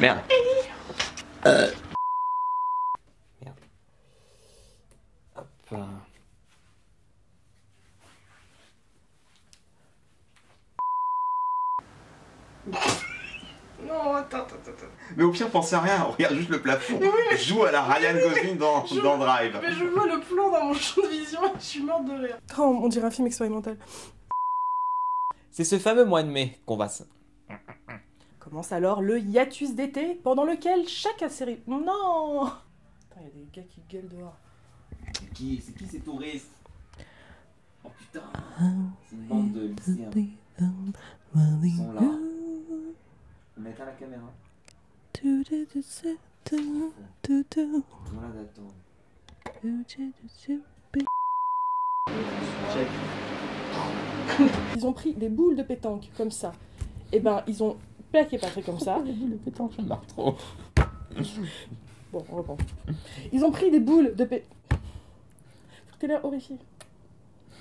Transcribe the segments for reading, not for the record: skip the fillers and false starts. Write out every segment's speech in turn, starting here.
Merde. Merde. Hop. Non, attends. Mais au pire, pensez à rien, regarde juste le plafond. Oui, mais... Joue à la Ryan Gosling dans Drive. Mais je vois le plan dans mon champ de vision et je suis morte de rire. Oh, on dirait un film expérimental. C'est ce fameux mois de mai qu'on va... Commence alors le hiatus d'été, pendant lequel chaque série... Non. Putain, il y a des gars qui gueulent dehors. C'est qui? C'est qui ces touristes? Oh putain. C'est une bande de lycéens. Ils sont là. On éteint la caméra. Voilà, check. Ils ont pris des boules de pétanque, comme ça. Et ben, ils ont... plaqué pas très comme ça. Des boules de pétanque, je marre trop. Bon, on reprend. Ils ont pris des boules de pétanque. Faut que t'es là horrifié.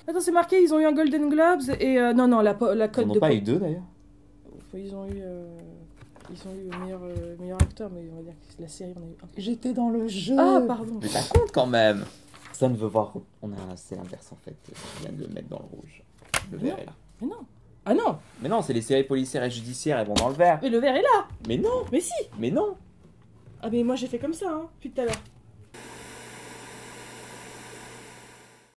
Attends, c'est marqué, ils ont eu un Golden Globes et... non, la cote de... Ils n'ont pas eu deux, d'ailleurs. Ils ont eu... Ils ont eu meilleur acteur, mais on va dire que la série, on a eu un. J'étais dans le jeu. Ah, pardon. Mais ça compte quand même. Ça ne veut voir... C'est l'inverse, en fait. Je viens de le mettre dans le rouge. Le vert est là. Mais non. Ah non! Mais non, c'est les séries policières et judiciaires, elles vont dans le vert. Mais le vert est là! Mais non! Mais si! Mais non! Ah mais moi j'ai fait comme ça, hein, depuis tout à l'heure.